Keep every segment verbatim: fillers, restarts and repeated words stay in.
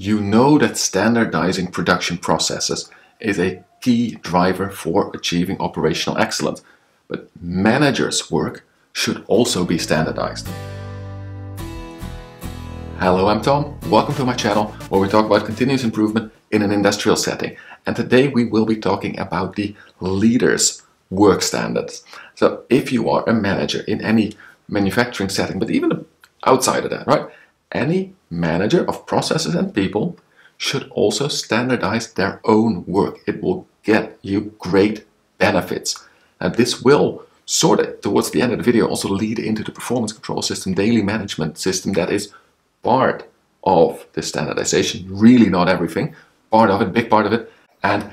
You know that standardizing production processes is a key driver for achieving operational excellence, but managers' work should also be standardized. Hello, I'm Tom. Welcome to my channel where we talk about continuous improvement in an industrial setting. And today we will be talking about the leaders' work standards. So if you are a manager in any manufacturing setting, but even outside of that, right? Any manager of processes and people should also standardize their own work. It will get you great benefits. And this will sort of, towards the end of the video, also lead into the performance control system, daily management system that is part of the standardization, really not everything, part of it, big part of it. And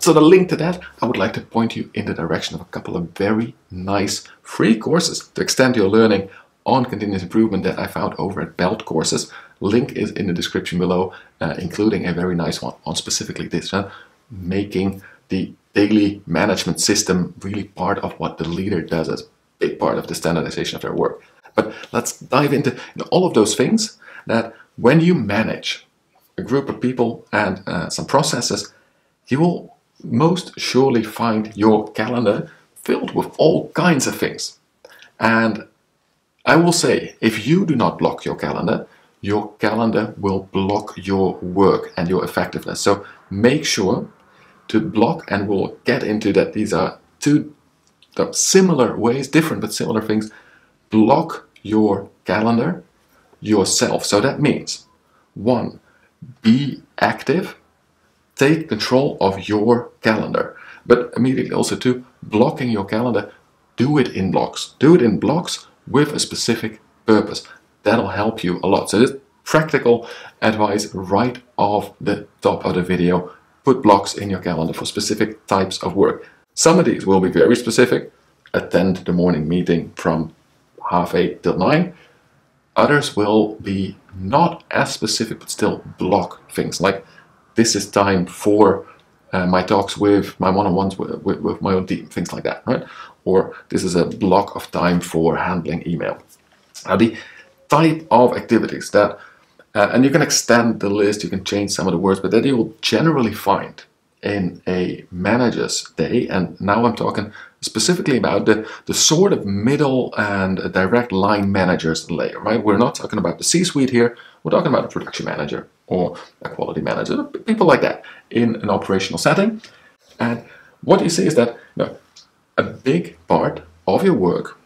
so the link to that, I would like to point you in the direction of a couple of very nice free courses to extend your learning on continuous improvement that I found over at Belt Courses. Link is in the description below, uh, including a very nice one on specifically this one, making the daily management system really part of what the leader does as a big part of the standardization of their work. But let's dive into all of those things that when you manage a group of people and uh, some processes, you will most surely find your calendar filled with all kinds of things. And I will say, if you do not block your calendar, your calendar will block your work and your effectiveness. So make sure to block, and we'll get into that. These are two similar ways, different but similar things. Block your calendar yourself. So that means, one, be active, take control of your calendar. But immediately also, two, blocking your calendar, do it in blocks. Do it in blocks with a specific purpose. That'll help you a lot. So this practical advice right off the top of the video. Put blocks in your calendar for specific types of work. Some of these will be very specific. Attend the morning meeting from half eight till nine. Others will be not as specific, but still block things like, this is time for uh, my talks with my one-on-ones with, with, with my own team, things like that, right? Or this is a block of time for handling email. Now the type of activities that, uh, and you can extend the list, you can change some of the words, but that you will generally find in a manager's day, and now I'm talking specifically about the, the sort of middle and direct line managers layer, right? We're not talking about the C-suite here, we're talking about a production manager or a quality manager, people like that in an operational setting. And what you see is that, you know, a big part of your work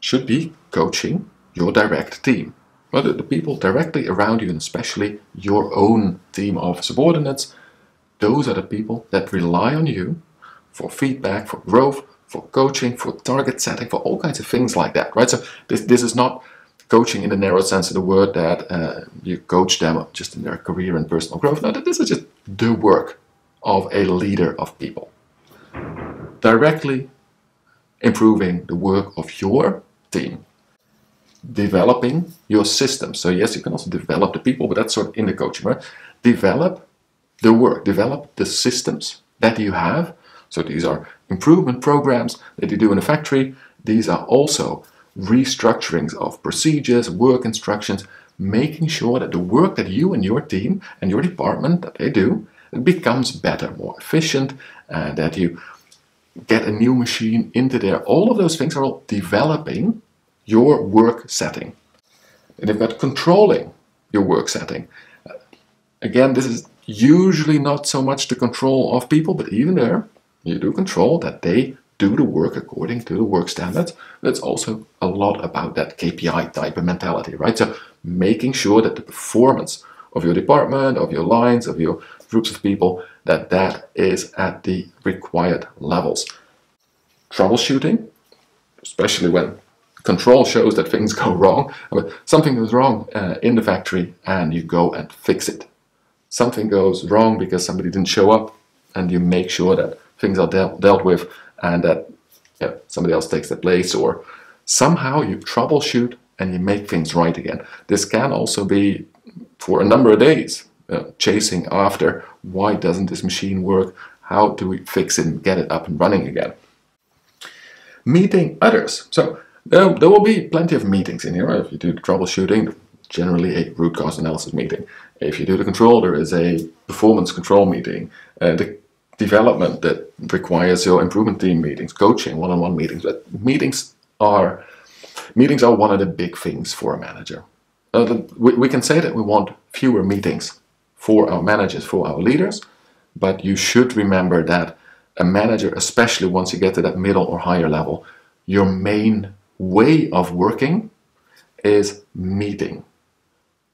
should be coaching your direct team, right? The people directly around you, and especially your own team of subordinates. Those are the people that rely on you for feedback, for growth, for coaching, for target setting, for all kinds of things like that, right? So this, this is not coaching in the narrow sense of the word that uh, you coach them just in their career and personal growth. No, this is just the work of a leader of people. Directly improving the work of your team. Developing your system. So yes, you can also develop the people, but that's sort of in the coaching, right? Develop the work, develop the systems that you have. So these are improvement programs that you do in a factory. These are also restructurings of procedures, work instructions, making sure that the work that you and your team and your department that they do, it becomes better, more efficient, and that you get a new machine into there. All of those things are all developing your work setting. And you've got controlling your work setting. Again, this is usually not so much the control of people, but even there, you do control that they do the work according to the work standards. That's also a lot about that K P I type of mentality, right? So making sure that the performance of your department, of your lines, of your groups of people, that that is at the required levels. Troubleshooting, especially when control shows that things go wrong. I mean, something goes wrong uh, in the factory and you go and fix it. Something goes wrong because somebody didn't show up, and you make sure that things are dealt, dealt with, and that, you know, somebody else takes the place, or somehow you troubleshoot and you make things right again. This can also be for a number of days, uh, chasing after, why doesn't this machine work? How do we fix it and get it up and running again? Meeting others. So there, there will be plenty of meetings in here, right? If you do the troubleshooting, generally a root cause analysis meeting. If you do the control, there is a performance control meeting. Uh, the development that requires your improvement team meetings, coaching, one-on-one meetings. But meetings are meetings are one of the big things for a manager. Uh, we, we can say that we want fewer meetings for our managers, for our leaders, but you should remember that a manager, especially once you get to that middle or higher level, your main way of working is meeting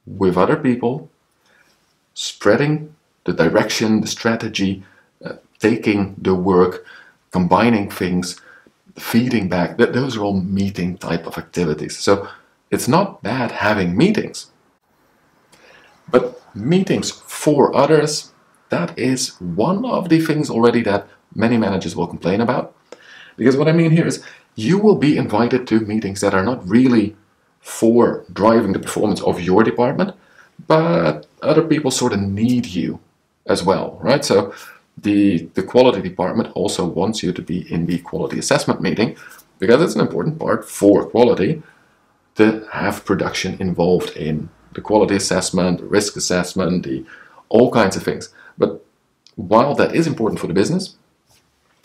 with other people, spreading the direction, the strategy, uh, taking the work, combining things, feeding back. That those are all meeting type of activities. So it's not bad having meetings, but meetings for others, that is one of the things already that many managers will complain about. Because what I mean here is you will be invited to meetings that are not really for driving the performance of your department, but other people sort of need you as well, right? So the, the quality department also wants you to be in the quality assessment meeting because it's an important part for quality to have production involved in the quality assessment, the risk assessment, the all kinds of things. But while that is important for the business,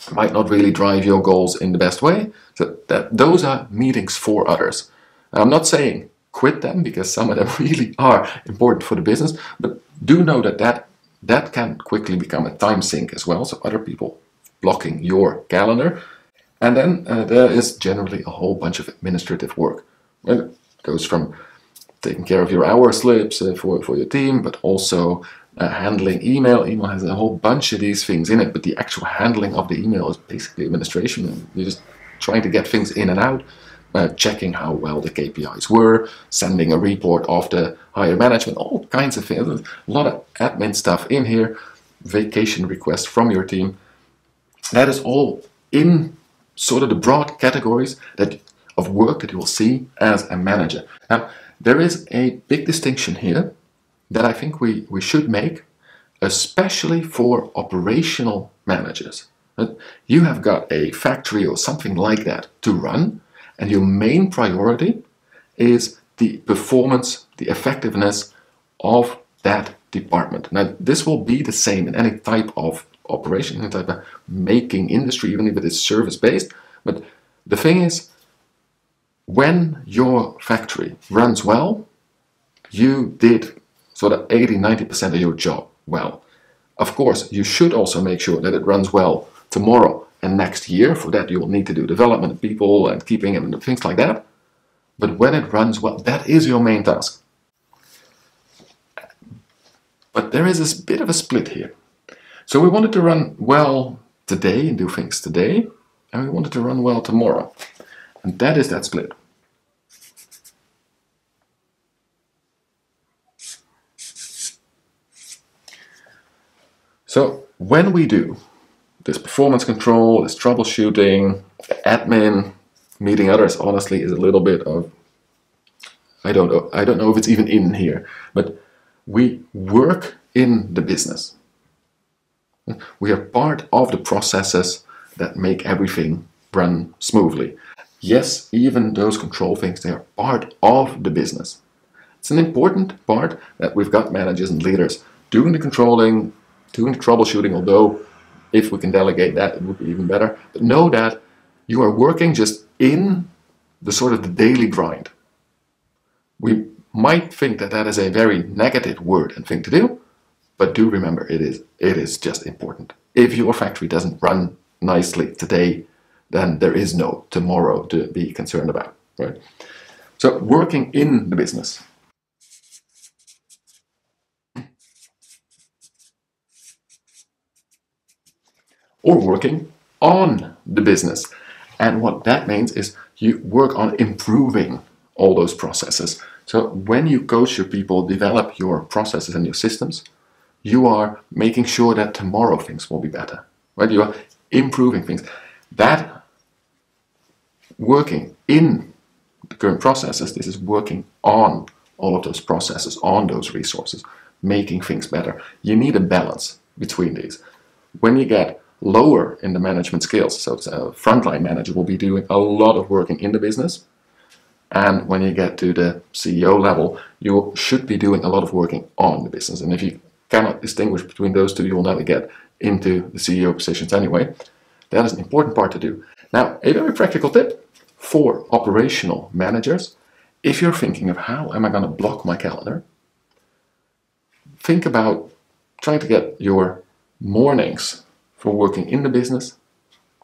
it might not really drive your goals in the best way. So that those are meetings for others. Now, I'm not saying quit them because some of them really are important for the business, but do know that that, that can quickly become a time sink as well. So other people blocking your calendar. And then uh, there is generally a whole bunch of administrative work. Well, it goes from taking care of your hour slips uh, for, for your team, but also uh, handling email. Email has a whole bunch of these things in it, but the actual handling of the email is basically administration. You're just trying to get things in and out, uh, checking how well the K P Is were, sending a report off to higher management, all kinds of things. There's a lot of admin stuff in here, vacation requests from your team. That is all in sort of the broad categories that of work that you will see as a manager. Now, there is a big distinction here that I think we, we should make, especially for operational managers. You have got a factory or something like that to run, and your main priority is the performance, the effectiveness of that department. Now, this will be the same in any type of operation, any type of making industry, even if it is service-based. But the thing is, when your factory runs well, you did sort of eighty, ninety percent of your job well. Of course, you should also make sure that it runs well tomorrow and next year. For that, you will need to do development of people and keeping them and things like that. But when it runs well, that is your main task. But there is this bit of a split here. So we wanted to run well today and do things today, and we wanted to run well tomorrow. And that is that split. So when we do this performance control, this troubleshooting, admin, meeting others, honestly, is a little bit of, I don't know, I don't know if it's even in here, but we work in the business. We are part of the processes that make everything run smoothly. Yes, even those control things, they are part of the business. It's an important part that we've got managers and leaders doing the controlling, doing the troubleshooting, although if we can delegate that, it would be even better. But know that you are working just in the sort of the daily grind. We might think that that is a very negative word and thing to do, but do remember it is, it is just important. If your factory doesn't run nicely today, then there is no tomorrow to be concerned about, right? So working in the business. Or working on the business. And what that means is you work on improving all those processes. So when you coach your people, develop your processes and your systems, you are making sure that tomorrow things will be better, right? You are improving things. That working in the current processes, this is working on all of those processes, on those resources, making things better. You need a balance between these. When you get lower in the management skills, so a frontline manager will be doing a lot of working in the business, And when you get to the C E O level, you should be doing a lot of working on the business. And if you cannot distinguish between those two, you will never get into the C E O positions anyway. That is an important part to do. Now, a very practical tip for operational managers. If you're thinking of how am I going to block my calendar, think about trying to get your mornings for working in the business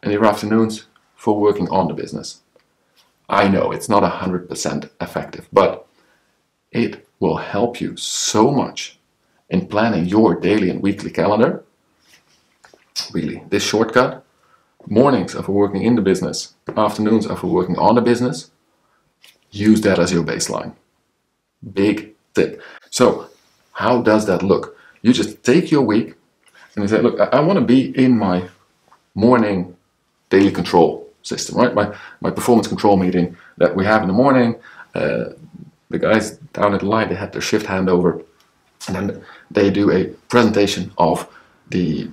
and your afternoons for working on the business. I know it's not one hundred percent effective, but it will help you so much in planning your daily and weekly calendar. Really, this shortcut, mornings are for working in the business, afternoons are for working on the business. Use that as your baseline. Big tip. So how does that look? You just take your week and you say, look, I want to be in my morning daily control system, right? My, my performance control meeting that we have in the morning. Uh, the guys down at the line, they had their shift handover. And then they do a presentation of the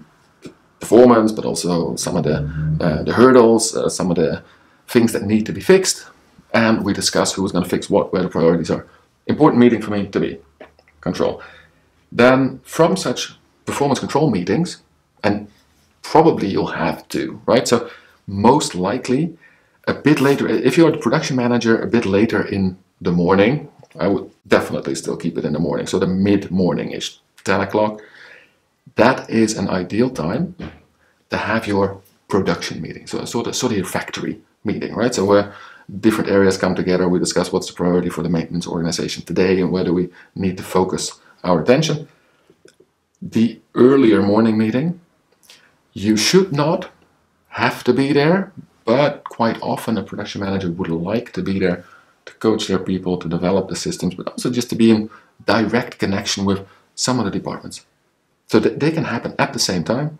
performance, but also some of the, uh, the hurdles, uh, some of the things that need to be fixed. And we discuss who's going to fix what, where the priorities are. Important meeting for me to be control. Then from such performance control meetings, and probably you'll have to, right? So most likely a bit later, if you're the production manager, a bit later in the morning, I would definitely still keep it in the morning. So the mid-morning-ish, ten o'clock. That is an ideal time to have your production meeting. So sort of, sort of your factory meeting, right? So where different areas come together, we discuss what's the priority for the maintenance organization today and where do we need to focus our attention. The earlier morning meeting, you should not have to be there, but quite often a production manager would like to be there to coach their people, to develop the systems, but also just to be in direct connection with some of the departments. So that they can happen at the same time.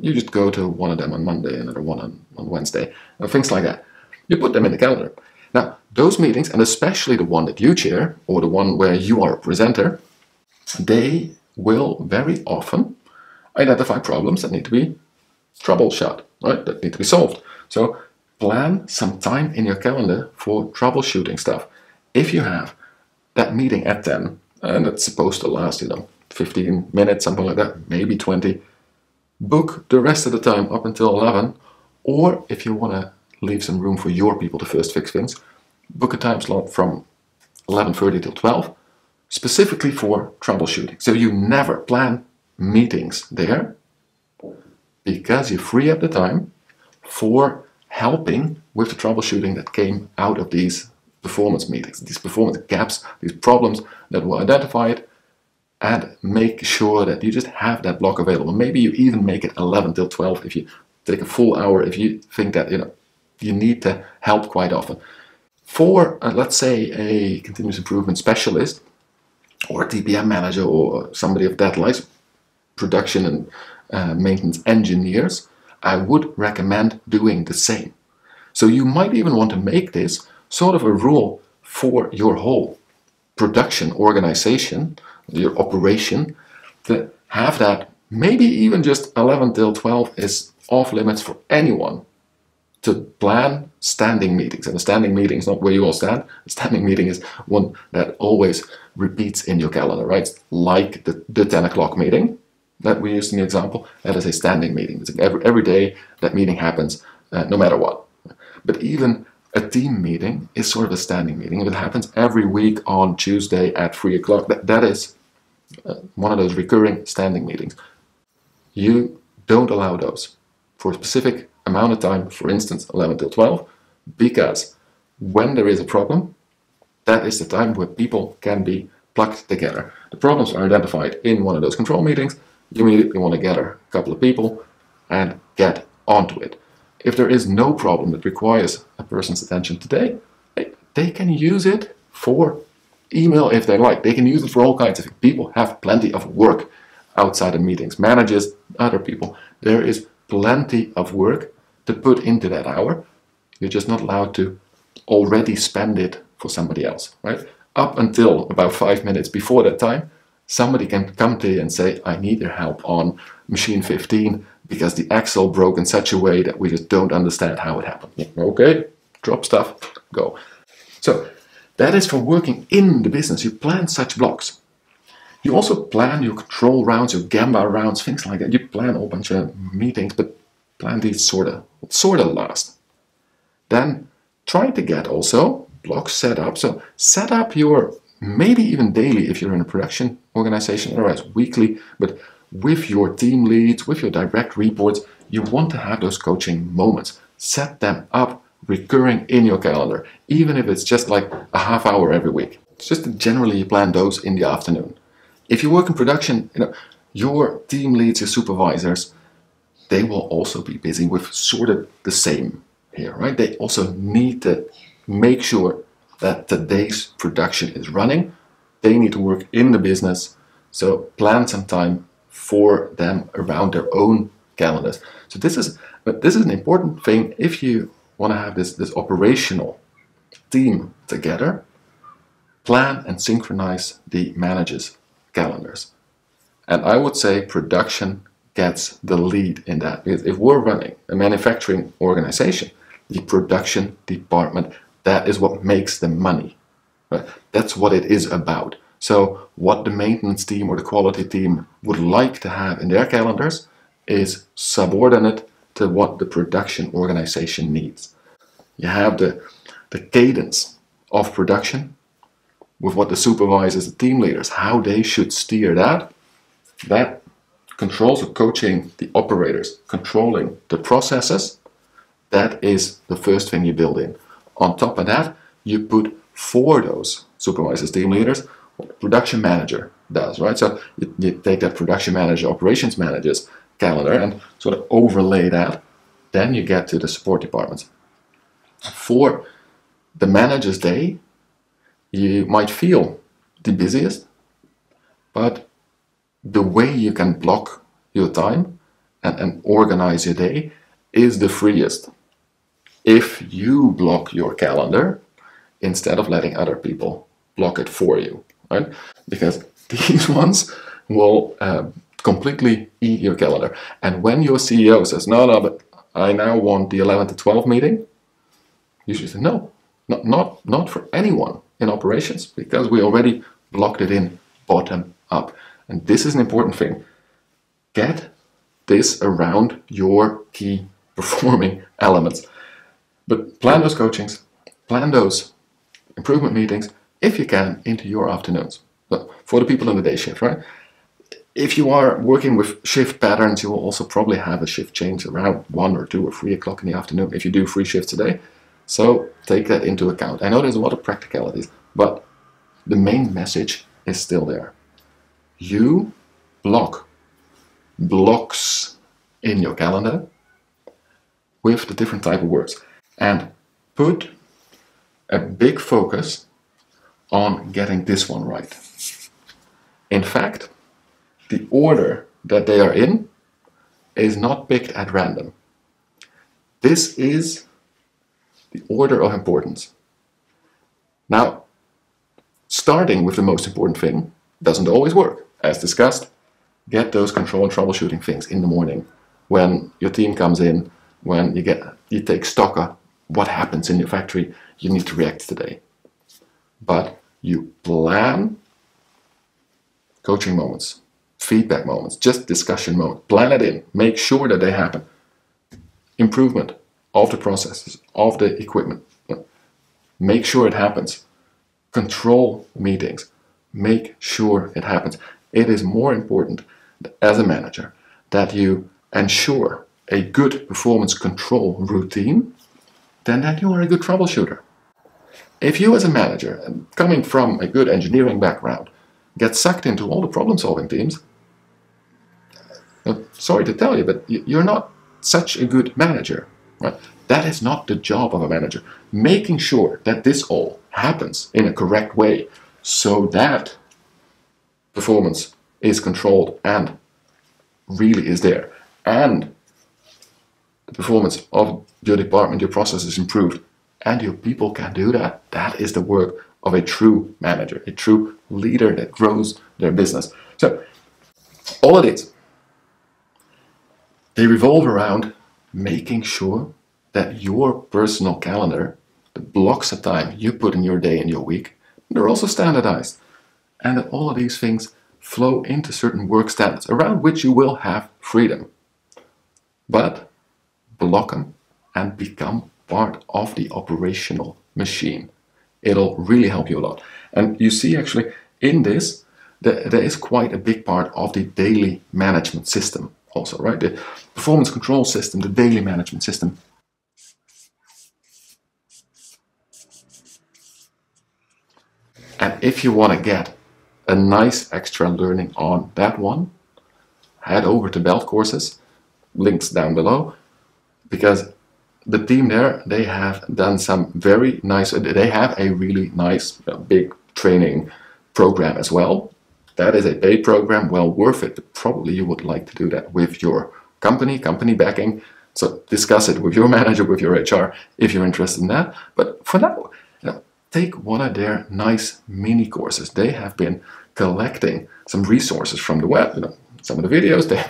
You just go to one of them on Monday, another one on, on Wednesday, and things like that. You put them in the calendar. Now, those meetings, and especially the one that you chair, or the one where you are a presenter, they will very often identify problems that need to be troubleshot, right? That need to be solved. So plan some time in your calendar for troubleshooting stuff. If you have that meeting at ten, and it's supposed to last, you know, fifteen minutes, something like that, maybe twenty, book the rest of the time up until eleven, or if you want to leave some room for your people to first fix things, book a time slot from eleven thirty till twelve, specifically for troubleshooting. So you never plan meetings there, because you free up the time for helping with the troubleshooting that came out of these performance meetings, these performance gaps, these problems that were identified, and make sure that you just have that block available. Maybe you even make it eleven till twelve if you take a full hour, if you think that, you know, you need to help quite often. For, uh, let's say, a continuous improvement specialist or a T P M manager or somebody of that like, production and uh, maintenance engineers, I would recommend doing the same. So you might even want to make this sort of a rule for your whole production organization, your operation, to have that maybe even just eleven till twelve is off limits for anyone. To plan standing meetings. And a standing meeting is not where you all stand. A standing meeting is one that always repeats in your calendar, right? Like the, the ten o'clock meeting that we used in the example. That is a standing meeting. It's like every, every day that meeting happens, uh, no matter what. But even a team meeting is sort of a standing meeting. It happens every week on Tuesday at three o'clock. That, that is uh, one of those recurring standing meetings. You don't allow those for a specific amount of time, for instance eleven till twelve, because when there is a problem, that is the time where people can be plucked together. The problems are identified in one of those control meetings. You immediately want to gather a couple of people and get onto it. If there is no problem that requires a person's attention today, they can use it for email if they like. They can use it for all kinds of things. People have plenty of work outside of meetings. Managers, other people, there is plenty of work to put into that hour. You're just not allowed to already spend it for somebody else, right? Up until about five minutes before that time, somebody can come to you and say, I need your help on machine fifteen because the axle broke in such a way that we just don't understand how it happened. Okay, drop stuff, go. So that is for working in the business. You plan such blocks. You also plan your control rounds, your Gemba rounds, things like that. You plan a whole bunch of meetings, but plan these sort of sort of last. Then try to get also blocks set up. So set up your, maybe even daily if you're in a production organization, otherwise weekly, but with your team leads, with your direct reports, you want to have those coaching moments. Set them up recurring in your calendar, even if it's just like a half hour every week. It's just that generally you plan those in the afternoon. If you work in production, you know, your team leads, your supervisors, they will also be busy with sort of the same here, right? They also need to make sure that today's production is running. They need to work in the business, so plan some time for them around their own calendars. So this is, but this is an important thing if you want to have this, this operational team together. Plan and synchronize the managers' calendars. And I would say production gets the lead in that. Because if we're running a manufacturing organization, the production department, that is what makes the money. Right? That's what it is about. So what the maintenance team or the quality team would like to have in their calendars is subordinate to what the production organization needs. You have the, the cadence of production with what the supervisors, the team leaders, how they should steer that. That controls or coaching the operators, controlling the processes. That is the first thing you build in. On top of that, you put for those supervisors, team leaders, what the production manager does, right? So you, you take that production manager, operations manager's calendar and sort of overlay that. Then you get to the support departments. For the manager's day, you might feel the busiest, but the way you can block your time and, and organize your day is the freest. If you block your calendar instead of letting other people block it for you, right? Because these ones will uh, completely eat your calendar. And when your C E O says, no, no, but I now want the eleven to twelve meeting, you should say, no, not, not, not for anyone in operations, because we already blocked it in bottom up. And this is an important thing. Get this around your key performing elements. But plan those coachings, plan those improvement meetings, if you can, into your afternoons. So for the people in the day shift, right? If you are working with shift patterns, you will also probably have a shift change around one or two or three o'clock in the afternoon if you do three shifts a day. So take that into account. I know there's a lot of practicalities, but the main message is still there. You block blocks in your calendar with the different type of works and put a big focus on getting this one right. In fact, the order that they are in is not picked at random. This is the order of importance. Now, starting with the most important thing doesn't always work. As discussed, get those control and troubleshooting things in the morning when your team comes in, when you get you take stock of what happens in your factory, you need to react today. But you plan coaching moments, feedback moments, just discussion moments. Plan it in. Make sure that they happen. Improvement of the processes, of the equipment. Make sure it happens. Control meetings. Make sure it happens. It is more important as a manager that you ensure a good performance control routine than that you are a good troubleshooter. If you as a manager, coming from a good engineering background, get sucked into all the problem-solving teams, sorry to tell you, but you're not such a good manager. Right? That is not the job of a manager. Making sure that this all happens in a correct way so that performance is controlled and really is there. And the performance of your department, your process is improved. And your people can do that. That is the work of a true manager, a true leader that grows their business. So, all it is, they revolve around making sure that your personal calendar, the blocks of time you put in your day and your week, they're also standardized. And that all of these things flow into certain work standards around which you will have freedom. But block them and become part of the operational machine. It'll really help you a lot. And you see actually in this, there, there is quite a big part of the daily management system also, right? The performance control system, the daily management system. And if you want to get a nice extra learning on that one, head over to Belt Courses, links down below, because the team there, they have done some very nice, they have a really nice uh, big training program as well. That is a paid program, well worth it, but probably you would like to do that with your company, company backing. So discuss it with your manager, with your H R, if you're interested in that. But for now, you know, take one of their nice mini courses. They have been collecting some resources from the web, you know, some of the videos. They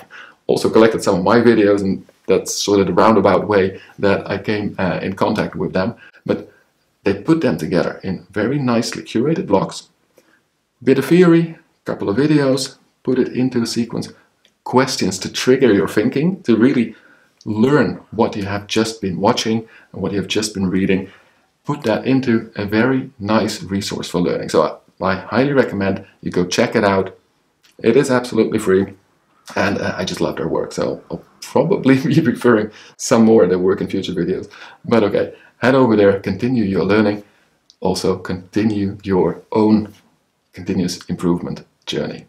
also collected some of my videos, and that's sort of the roundabout way that I came uh, in contact with them. But they put them together in very nicely curated blocks, bit of theory, couple of videos, put it into a sequence, questions to trigger your thinking, to really learn what you have just been watching and what you have just been reading. Put that into a very nice resource for learning. So I, I highly recommend you go check it out. It is absolutely free, and uh, I just love their work. So I'll probably be referring some more of their work in future videos. But okay, head over there, continue your learning. Also continue your own continuous improvement journey.